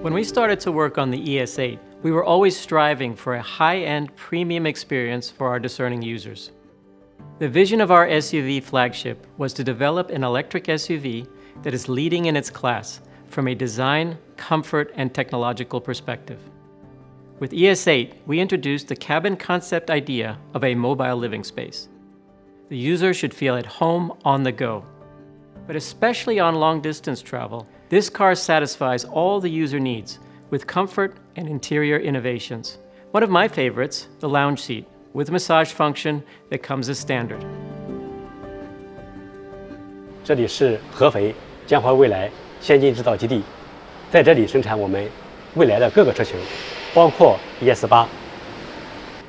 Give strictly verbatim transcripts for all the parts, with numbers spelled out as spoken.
When we started to work on the E S eight, we were always striving for a high-end premium experience for our discerning users. The vision of our S U V flagship was to develop an electric S U V that is leading in its class from a design, comfort, and technological perspective. With E S eight, we introduced the cabin concept idea of a mobile living space. The user should feel at home on the go. But especially on long-distance travel, this car satisfies all the user needs with comfort and interior innovations. One of my favorites, the lounge seat, with massage function that comes as standard. 这里是合肥江淮未来先进制造基地，在这里生产我们未来的各个车型，包括 E S eight。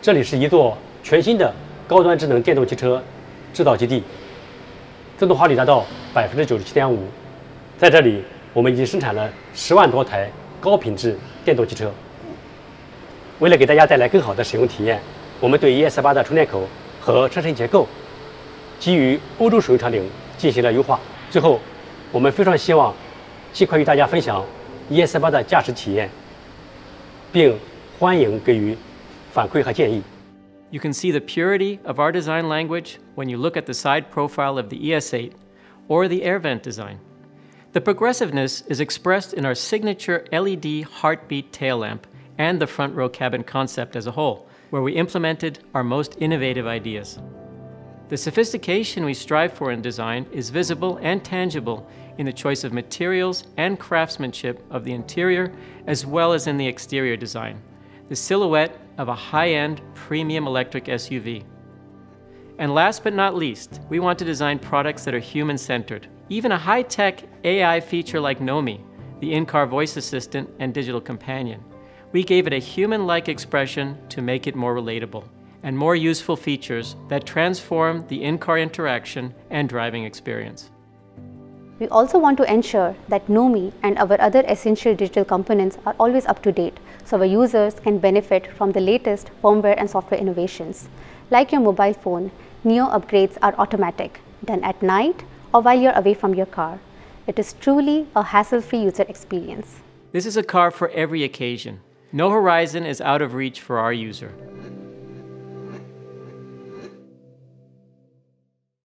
这里是一座全新的高端智能电动汽车制造基地，自动化率达到 百分之九十七点五。 在这里，我们已经生产了十万多台高品质电动汽车。为了给大家带来更好的使用体验，我们对 E S eight 的充电口和车身结构基于欧洲使用场景进行了优化。最后，我们非常希望尽快与大家分享 E S eight 的驾驶体验，并欢迎给予反馈和建议。You can see the purity of our design language when you look at the side profile of the E S eight or the air vent design. The progressiveness is expressed in our signature L E D heartbeat tail lamp and the front row cabin concept as a whole, where we implemented our most innovative ideas. The sophistication we strive for in design is visible and tangible in the choice of materials and craftsmanship of the interior, as well as in the exterior design, the silhouette of a high-end premium electric S U V. And last but not least, we want to design products that are human-centered. Even a high-tech A I feature like Nomi, the in-car voice assistant and digital companion, we gave it a human-like expression to make it more relatable and more useful features that transform the in-car interaction and driving experience. We also want to ensure that Nomi and our other essential digital components are always up to date, so our users can benefit from the latest firmware and software innovations. Like your mobile phone, N I O upgrades are automatic, done at night, or while you're away from your car. It is truly a hassle-free user experience. This is a car for every occasion. No horizon is out of reach for our user.